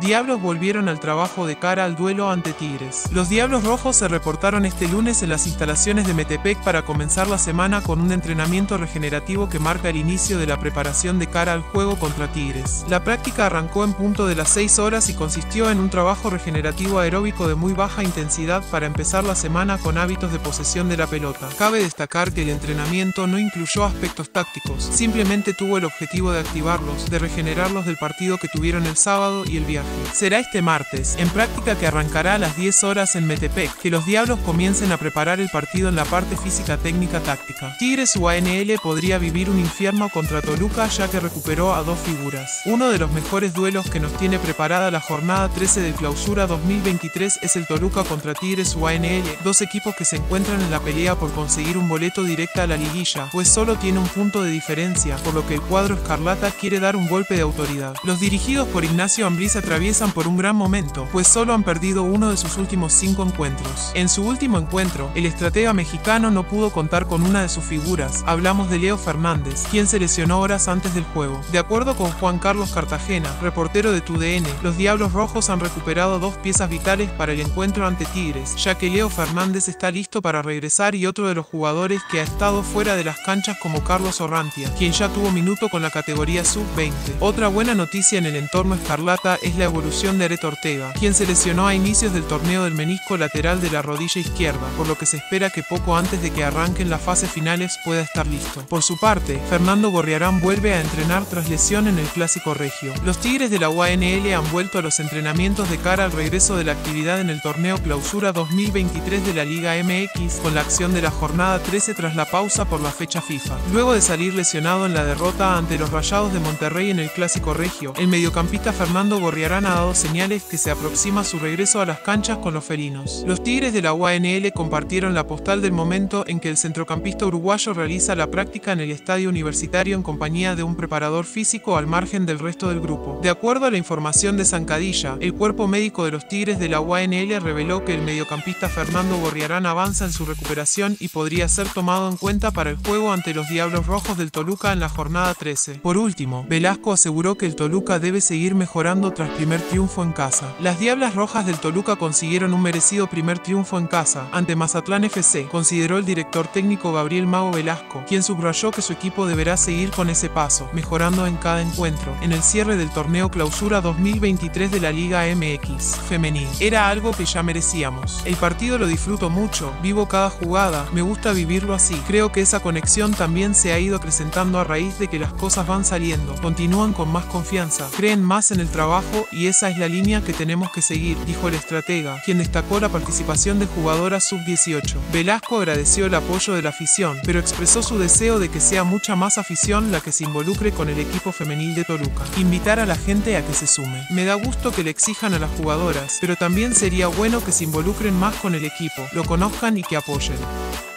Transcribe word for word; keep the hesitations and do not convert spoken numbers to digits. Diablos volvieron al trabajo de cara al duelo ante Tigres. Los Diablos Rojos se reportaron este lunes en las instalaciones de Metepec para comenzar la semana con un entrenamiento regenerativo que marca el inicio de la preparación de cara al juego contra Tigres. La práctica arrancó en punto de las seis horas y consistió en un trabajo regenerativo aeróbico de muy baja intensidad para empezar la semana con hábitos de posesión de la pelota. Cabe destacar que el entrenamiento no incluyó aspectos tácticos, simplemente tuvo el objetivo de activarlos, de regenerarlos del partido que tuvieron el sábado y el viernes. Será este martes, en práctica que arrancará a las diez horas en Metepec, que los Diablos comiencen a preparar el partido en la parte física técnica táctica. Tigres U A N L podría vivir un infierno contra Toluca ya que recuperó a dos figuras. Uno de los mejores duelos que nos tiene preparada la jornada trece del clausura dos mil veintitrés es el Toluca contra Tigres U A N L, dos equipos que se encuentran en la pelea por conseguir un boleto directa a la liguilla, pues solo tiene un punto de diferencia, por lo que el cuadro escarlata quiere dar un golpe de autoridad. Los dirigidos por Ignacio Ambriz atraviesan por un gran momento, pues solo han perdido uno de sus últimos cinco encuentros. En su último encuentro, el estratega mexicano no pudo contar con una de sus figuras, hablamos de Leo Fernández, quien se lesionó horas antes del juego. De acuerdo con Juan Carlos Cartagena, reportero de T U D N, los Diablos Rojos han recuperado dos piezas vitales para el encuentro ante Tigres, ya que Leo Fernández está listo para regresar y otro de los jugadores que ha estado fuera de las canchas como Carlos Orrantia, quien ya tuvo minuto con la categoría sub veinte. Otra buena noticia en el entorno escarlata es la La evolución de Aretha Ortega, quien se lesionó a inicios del torneo del menisco lateral de la rodilla izquierda, por lo que se espera que poco antes de que arranquen las fases finales pueda estar listo. Por su parte, Fernando Gorriarán vuelve a entrenar tras lesión en el Clásico Regio. Los Tigres de la U A N L han vuelto a los entrenamientos de cara al regreso de la actividad en el torneo clausura dos mil veintitrés de la Liga M X, con la acción de la jornada trece tras la pausa por la fecha FIFA. Luego de salir lesionado en la derrota ante los Rayados de Monterrey en el Clásico Regio, el mediocampista Fernando Gorriarán ha dado señales que se aproxima su regreso a las canchas con los felinos. Los Tigres de la U A N L compartieron la postal del momento en que el centrocampista uruguayo realiza la práctica en el estadio universitario en compañía de un preparador físico al margen del resto del grupo. De acuerdo a la información de Zancadilla, el cuerpo médico de los Tigres de la U A N L reveló que el mediocampista Fernando Gorriarán avanza en su recuperación y podría ser tomado en cuenta para el juego ante los Diablos Rojos del Toluca en la jornada trece. Por último, Velasco aseguró que el Toluca debe seguir mejorando tras primer triunfo en casa. Las Diablas Rojas del Toluca consiguieron un merecido primer triunfo en casa ante Mazatlán F C, consideró el director técnico Gabriel Mao Velasco, quien subrayó que su equipo deberá seguir con ese paso, mejorando en cada encuentro. En el cierre del torneo clausura dos mil veintitrés de la Liga M X femenil, era algo que ya merecíamos. El partido lo disfruto mucho, vivo cada jugada, me gusta vivirlo así. Creo que esa conexión también se ha ido acrecentando a raíz de que las cosas van saliendo, continúan con más confianza, creen más en el trabajo y esa es la línea que tenemos que seguir, dijo el estratega, quien destacó la participación de jugadoras sub dieciocho. Velasco agradeció el apoyo de la afición, pero expresó su deseo de que sea mucha más afición la que se involucre con el equipo femenil de Toluca. Invitar a la gente a que se sume. Me da gusto que le exijan a las jugadoras, pero también sería bueno que se involucren más con el equipo, lo conozcan y que apoyen.